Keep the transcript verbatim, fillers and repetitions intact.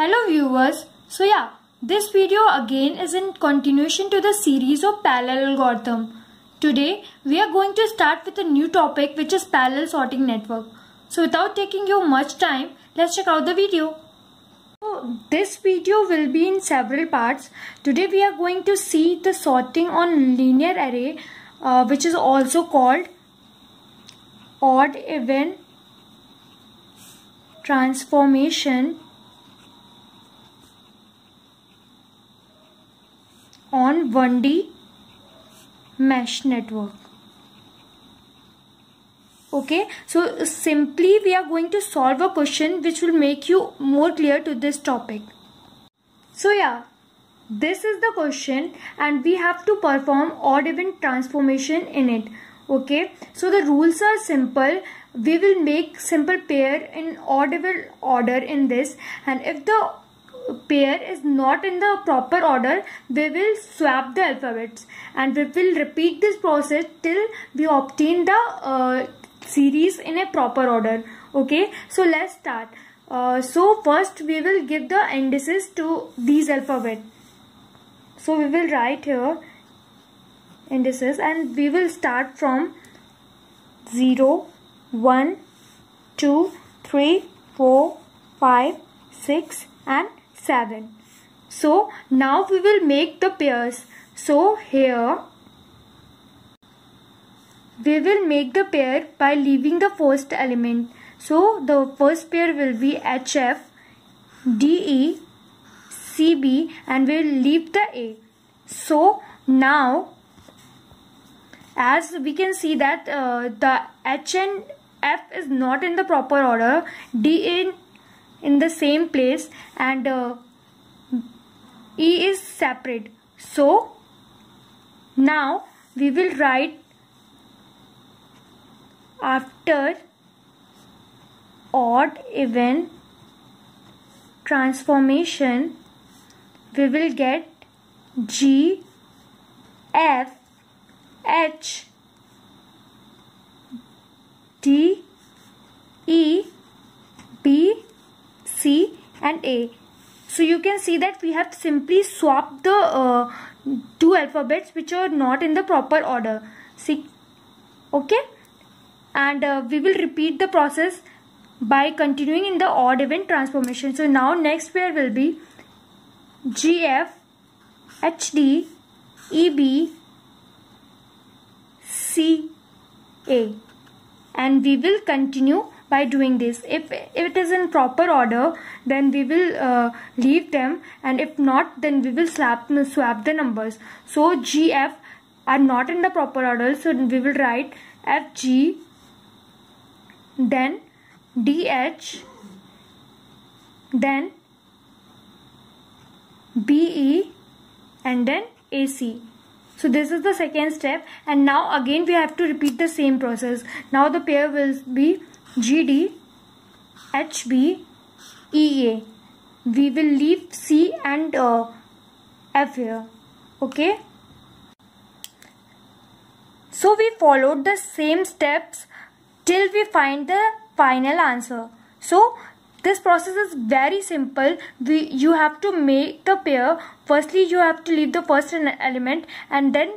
Hello viewers, so yeah, this video again is in continuation to the series of parallel algorithm. Today we are going to start with a new topic which is parallel sorting network. So without taking you much time, let's check out the video. So this video will be in several parts. Today we are going to see the sorting on linear array uh, which is also called odd even transformation on one D mesh network. Okay, so simply we are going to solve a question which will make you more clear to this topic. So yeah, this is the question and we have to perform odd even transformation in it. Okay, so the rules are simple. We will make simple pair in odd even order in this, and if the pair is not in the proper order, we will swap the alphabets and we will repeat this process till we obtain the uh, series in a proper order. Okay, so let's start. Uh, so first we will give the indices to these alphabets. So we will write here indices and we will start from zero, one, two, three, four, five, six and seven. So now we will make the pairs. So here we will make the pair by leaving the first element. So the first pair will be H F, D E, C B and we will leave the A. So now as we can see that uh, the H and F is not in the proper order, D in in the same place and uh, E is separate. So now we will write after odd even transformation we will get G, F, H, D, E, B, C and A. So you can see that we have simply swapped the uh, two alphabets which are not in the proper order. See, okay, and uh, we will repeat the process by continuing in the odd even transformation. So now next pair will be G F, H D, E B, C A and we will continue by doing this. If, if it is in proper order, then we will uh, leave them, and if not, then we will swap, swap the numbers. So G F are not in the proper order, so we will write F G, then D H, then B E and then A C. So this is the second step, and now again we have to repeat the same process. Now the pair will be G D, H B, E A. We will leave C and uh, F here. Okay. So we followed the same steps till we find the final answer. So this process is very simple. We, you have to make the pair. Firstly, you have to leave the first element and then